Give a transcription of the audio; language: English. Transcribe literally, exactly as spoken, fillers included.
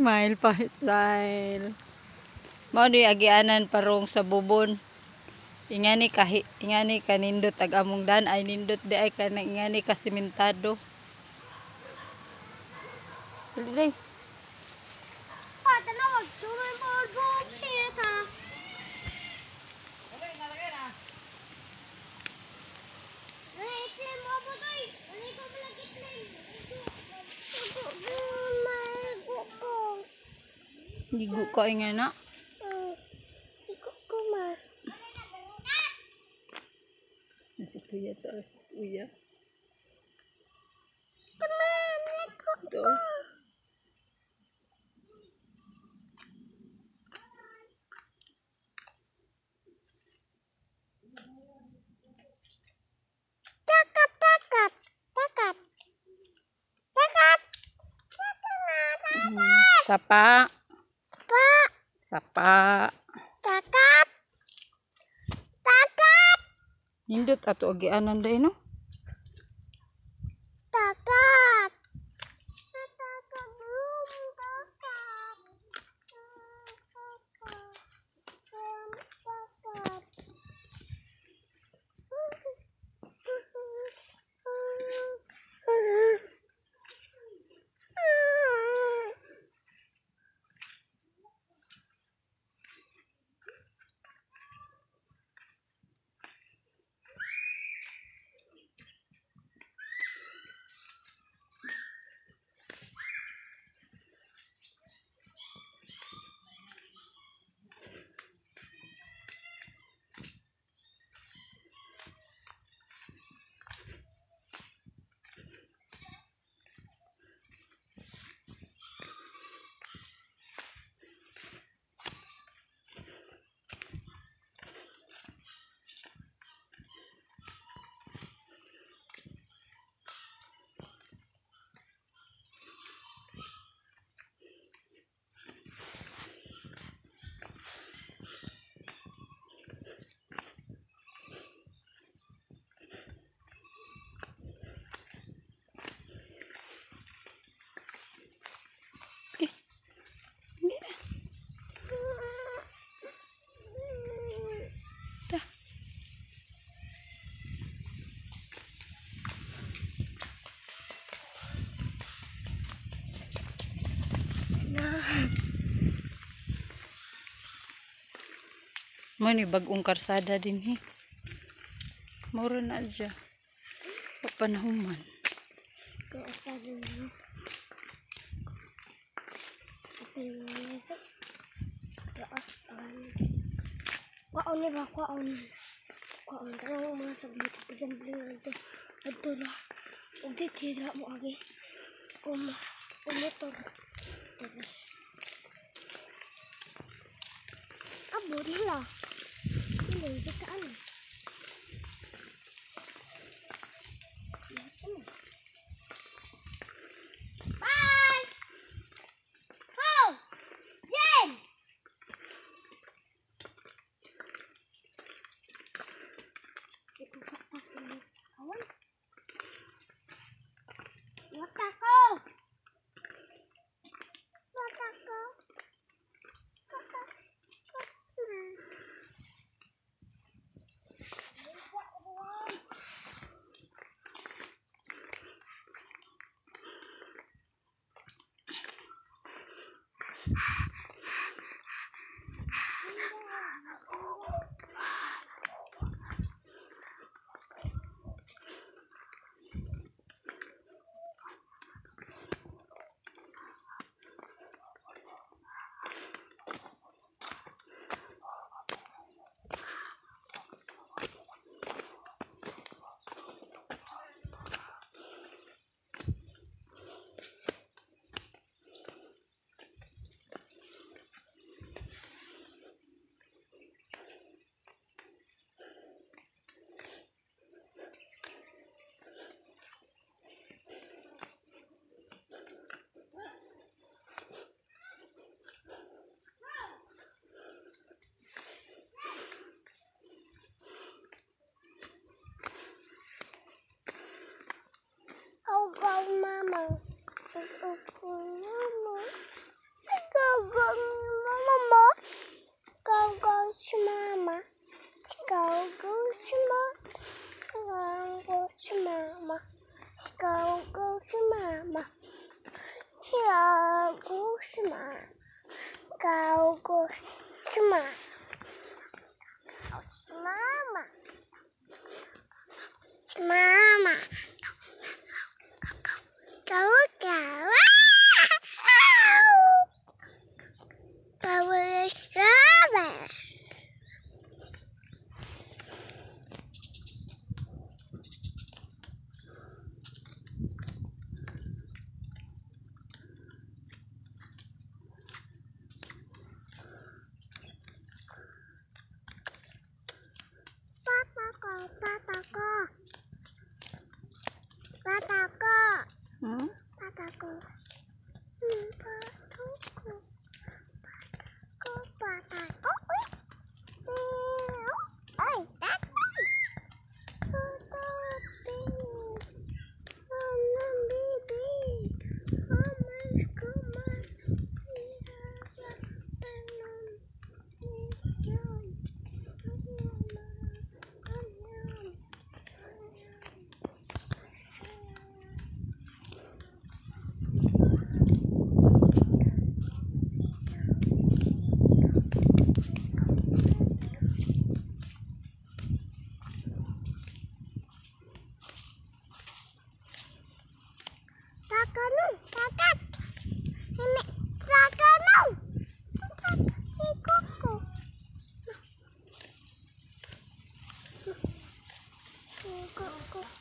Smile pa, smile. Maudi agianan parong sa bubon. Ingani kahi, ingani kanindot ag among dan ay nindot di ay kanang ingani kasimintado. Dali. Gigo ko ingay na. Gigo ko ma. Nasa tuya to. Nasa tuya. Tama, nako ko. Takap, takap. Takap. Takap. Sapa. Sapa. Takap. Takap. Nindot ato agianan day no. Takap. May ni bagong karsada din eh. Maura na dyan. Papanahuman. Karsada din. Kwaon ni ba? Kwaon ni. Kwaon ni. Karang mga sablito. Pagyan bling ito. Ito na. Huwag di tira mo agi. Kumotor. Abot nila. Hindi ka ano. Bye! Ho! Jen! Ito ka pasin mo. Awan? Wata ko! Wata ko! 狗狗是妈妈，小狗是妈妈，狗狗是妈妈妈妈，狗狗啊，狗狗是妈妈。Go, go.